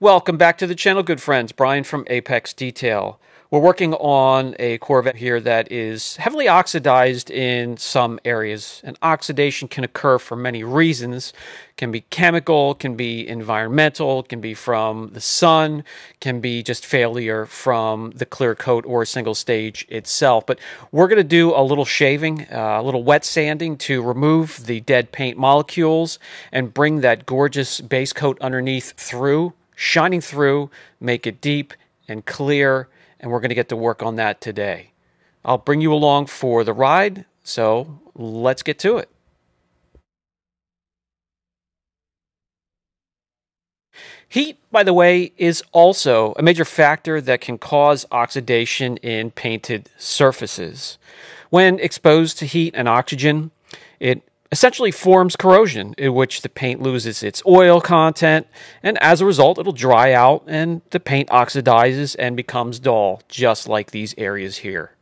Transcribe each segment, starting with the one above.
Welcome back to the channel, good friends. Brian from Apex Detail. We're working on a Corvette here that is heavily oxidized in some areas. And oxidation can occur for many reasons. It can be chemical, can be environmental, can be from the sun, can be just failure from the clear coat or single stage itself. But we're going to do a little shaving, a little wet sanding to remove the dead paint molecules and bring that gorgeous base coat underneath through, shining through, make it deep and clear, and we're going to get to work on that today. I'll bring you along for the ride, so let's get to it. Heat, by the way, is also a major factor that can cause oxidation in painted surfaces. When exposed to heat and oxygen, it essentially forms corrosion, in which the paint loses its oil content, and as a result, it'll dry out and the paint oxidizes and becomes dull, just like these areas here.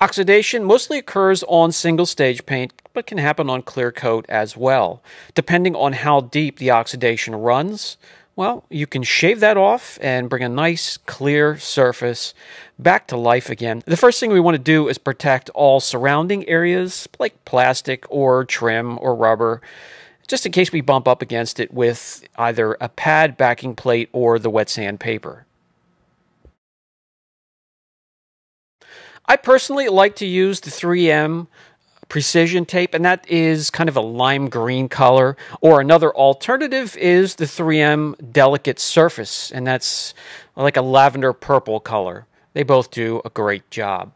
Oxidation mostly occurs on single-stage paint, but can happen on clear coat as well. Depending on how deep the oxidation runs, well, you can shave that off and bring a nice clear surface back to life again. The first thing we want to do is protect all surrounding areas like plastic or trim or rubber, just in case we bump up against it with either a pad backing plate or the wet sand paper. I personally like to use the 3M Precision tape, and that is kind of a lime green color, or another alternative is the 3M Delicate Surface, and that's like a lavender purple color. They both do a great job.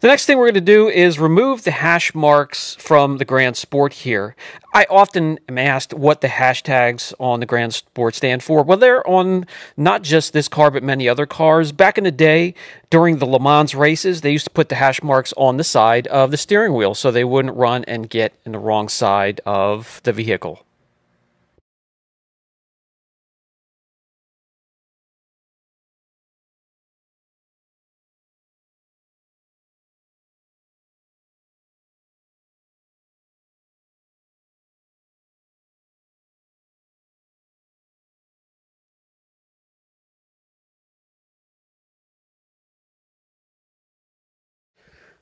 The next thing we're going to do is remove the hash marks from the Grand Sport here. I often am asked what the hashtags on the Grand Sport stand for. Well, they're on not just this car, but many other cars. Back in the day, during the Le Mans races, they used to put the hash marks on the side of the steering wheel so they wouldn't run and get in the wrong side of the vehicle.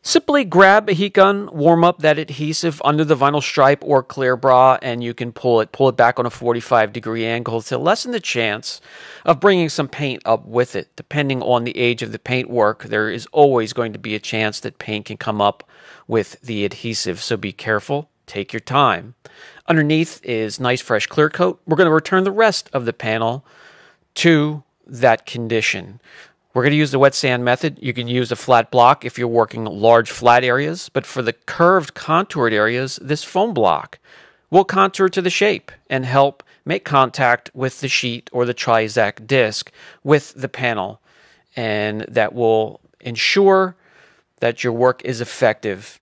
Simply grab a heat gun, warm up that adhesive under the vinyl stripe or clear bra, and you can pull it back on a 45-degree angle to lessen the chance of bringing some paint up with it. Depending on the age of the paintwork, there is always going to be a chance that paint can come up with the adhesive, so be careful, take your time. Underneath is nice fresh clear coat. We're going to return the rest of the panel to that condition. We're going to use the wet sand method. You can use a flat block if you're working large flat areas, but for the curved contoured areas, this foam block will contour to the shape and help make contact with the sheet or the TriZac disc with the panel, and that will ensure that your work is effective.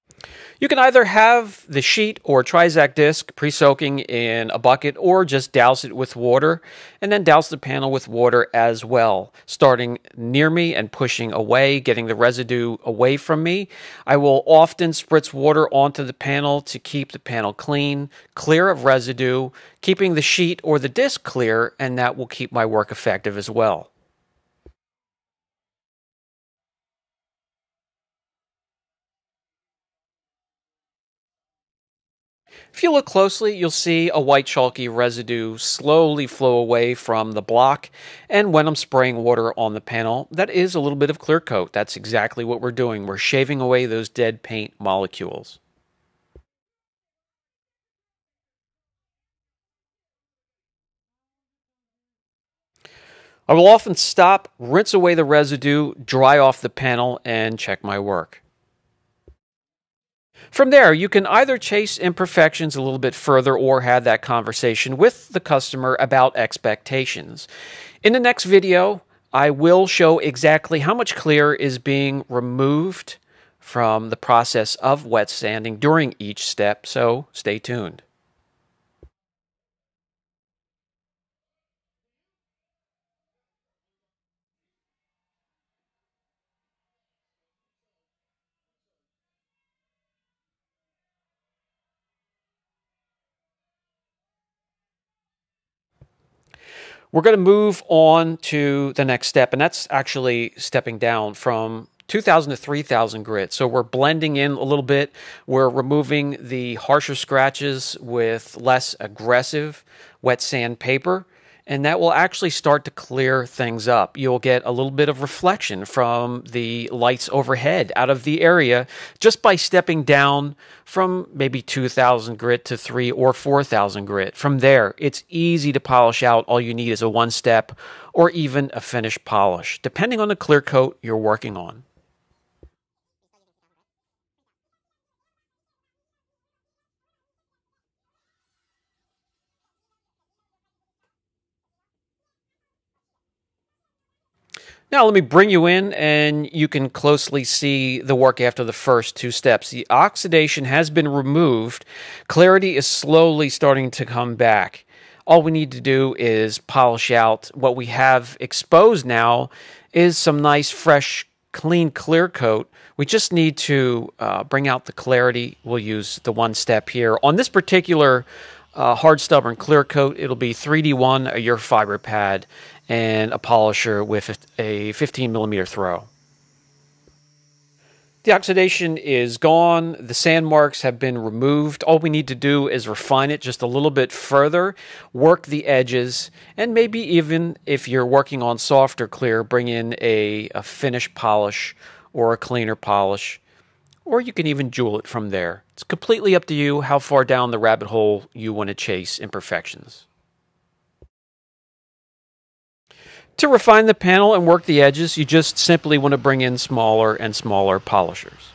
You can either have the sheet or TriZac disc pre-soaking in a bucket, or just douse it with water and then douse the panel with water as well, starting near me and pushing away, getting the residue away from me. I will often spritz water onto the panel to keep the panel clean, clear of residue, keeping the sheet or the disc clear, and that will keep my work effective as well. If you look closely, you'll see a white chalky residue slowly flow away from the block, and when I'm spraying water on the panel, that is a little bit of clear coat. That's exactly what we're doing. We're shaving away those dead paint molecules. I will often stop, rinse away the residue, dry off the panel, and check my work. From there, you can either chase imperfections a little bit further or have that conversation with the customer about expectations. In the next video, I will show exactly how much clear is being removed from the process of wet sanding during each step, so stay tuned. We're going to move on to the next step, and that's actually stepping down from 2,000 to 3,000 grit. So we're blending in a little bit. We're removing the harsher scratches with less aggressive wet sand paper, and that will actually start to clear things up. You'll get a little bit of reflection from the lights overhead out of the area just by stepping down from maybe 2,000 grit to 3,000 or 4,000 grit. From there, it's easy to polish out. All you need is a one-step or even a finish polish, depending on the clear coat you're working on. Now let me bring you in and you can closely see the work after the first two steps. The oxidation has been removed. Clarity is slowly starting to come back. All we need to do is polish out. What we have exposed now is some nice, fresh, clean, clear coat. We just need to bring out the clarity. We'll use the one step here. On this particular hard stubborn clear coat, it'll be 3D1, a Your Fiber pad, and a polisher with a 15 millimeter throw. The oxidation is gone. The sand marks have been removed. All we need to do is refine it just a little bit further, work the edges, and maybe even if you're working on softer clear, bring in a finish polish or a cleaner polish, or you can even jewel it from there. It's completely up to you how far down the rabbit hole you want to chase imperfections. To refine the panel and work the edges, you just simply want to bring in smaller and smaller polishers.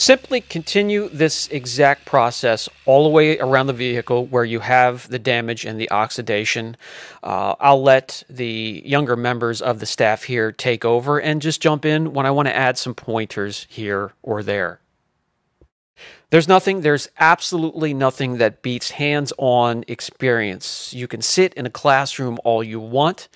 Simply continue this exact process all the way around the vehicle where you have the damage and the oxidation. I'll let the younger members of the staff here take over and just jump in when I want to add some pointers here or there. There's absolutely nothing that beats hands-on experience. You can sit in a classroom all you want,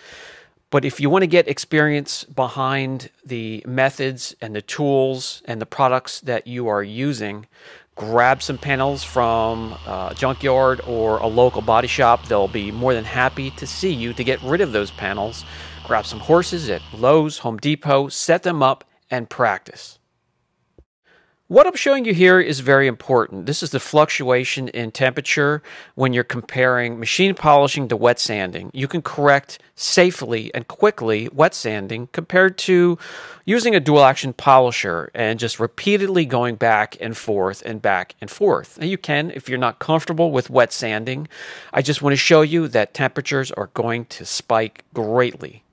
but if you want to get experience behind the methods and the tools and the products that you are using, grab some panels from a junkyard or a local body shop. They'll be more than happy to see you to get rid of those panels. Grab some horses at Lowe's, Home Depot, set them up, and practice. What I'm showing you here is very important. This is the fluctuation in temperature when you're comparing machine polishing to wet sanding. You can correct safely and quickly wet sanding compared to using a dual action polisher and just repeatedly going back and forth and back and forth. And you can, if you're not comfortable with wet sanding, I just want to show you that temperatures are going to spike greatly.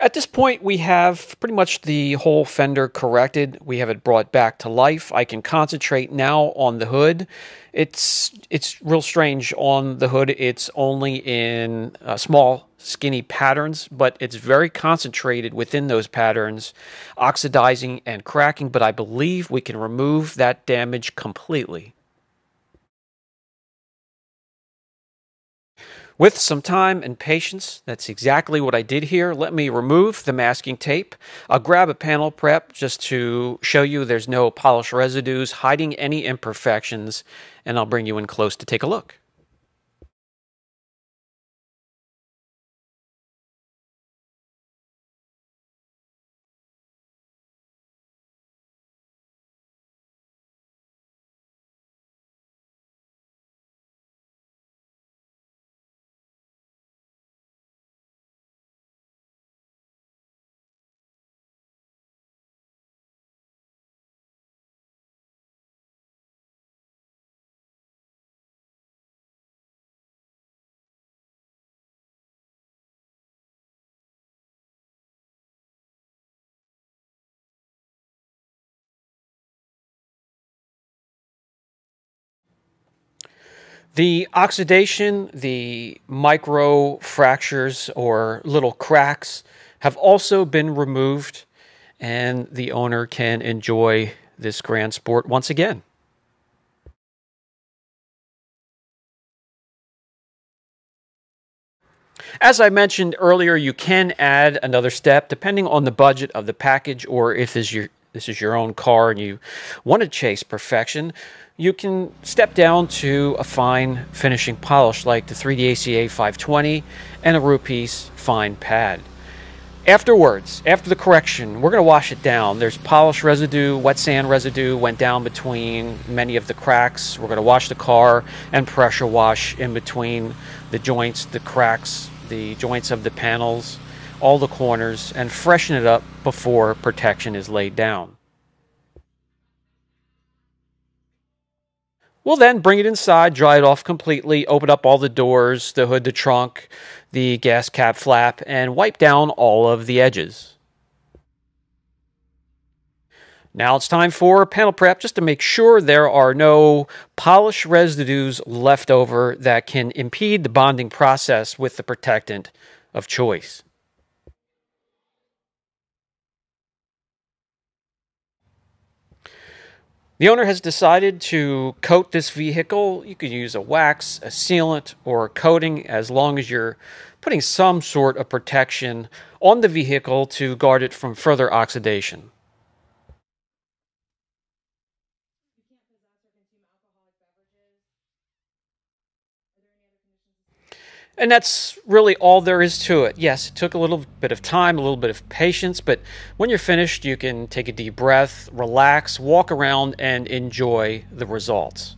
At this point, we have pretty much the whole fender corrected. We have it brought back to life. I can concentrate now on the hood. It's real strange on the hood. It's only in small, skinny patterns, but it's very concentrated within those patterns, oxidizing and cracking, but I believe we can remove that damage completely. With some time and patience, that's exactly what I did here. Let me remove the masking tape. I'll grab a panel prep just to show you there's no polish residues hiding any imperfections, and I'll bring you in close to take a look. The oxidation, the micro fractures or little cracks have also been removed, and the owner can enjoy this Grand Sport once again. As I mentioned earlier, you can add another step depending on the budget of the package, or if this is your own car and you want to chase perfection, you can step down to a fine finishing polish like the 3DACA 520 and a Rupes fine pad. Afterwards, after the correction, we're going to wash it down. There's polish residue, wet sand residue went down between many of the cracks. We're going to wash the car and pressure wash in between the joints, the cracks, the joints of the panels, all the corners, and freshen it up before protection is laid down. We'll then bring it inside, dry it off completely, open up all the doors, the hood, the trunk, the gas cap flap, and wipe down all of the edges. Now it's time for panel prep, just to make sure there are no polish residues left over that can impede the bonding process with the protectant of choice. The owner has decided to coat this vehicle. You can use a wax, a sealant, or a coating, as long as you're putting some sort of protection on the vehicle to guard it from further oxidation. And that's really all there is to it. Yes, it took a little bit of time, a little bit of patience, but when you're finished, you can take a deep breath, relax, walk around, and enjoy the results.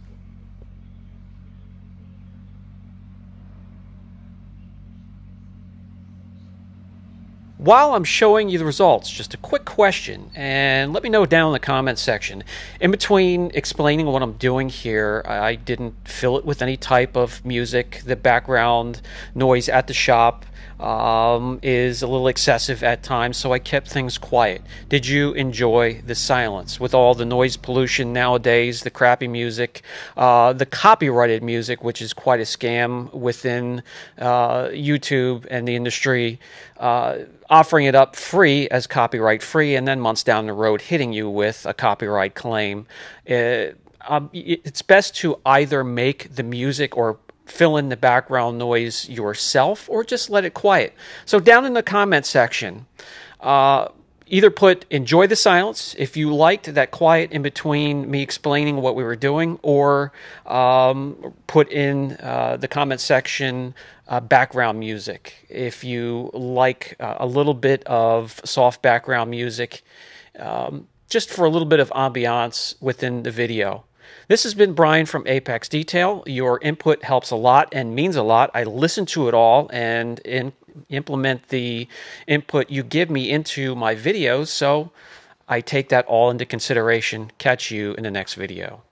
While I'm showing you the results, just a quick question, and let me know down in the comments section. In between explaining what I'm doing here, I didn't fill it with any type of music. The background noise at the shop is a little excessive at times, so I kept things quiet. Did you enjoy the silence? With all the noise pollution nowadays, the crappy music, the copyrighted music, which is quite a scam within YouTube and the industry, offering it up free as copyright free, and then months down the road hitting you with a copyright claim. It's best to either make the music or fill in the background noise yourself, or just let it quiet. So down in the comment section, either put enjoy the silence if you liked that quiet in between me explaining what we were doing, or put in the comment section background music if you like a little bit of soft background music, just for a little bit of ambiance within the video. This has been Brian from Apex Detail. Your input helps a lot and means a lot. I listen to it all and implement the input you give me into my videos, so I take that all into consideration. Catch you in the next video.